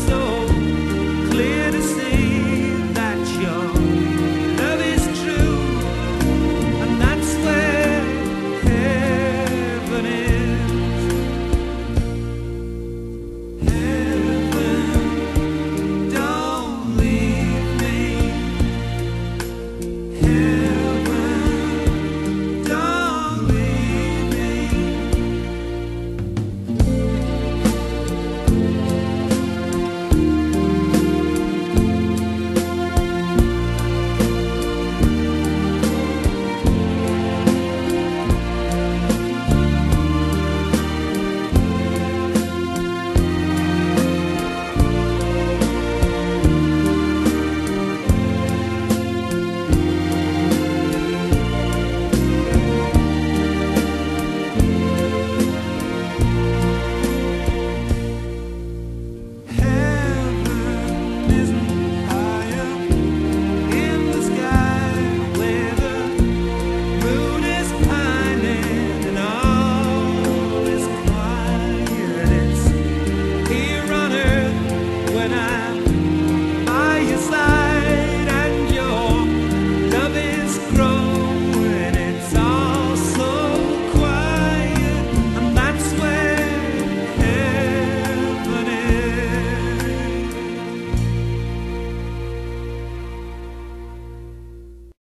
It's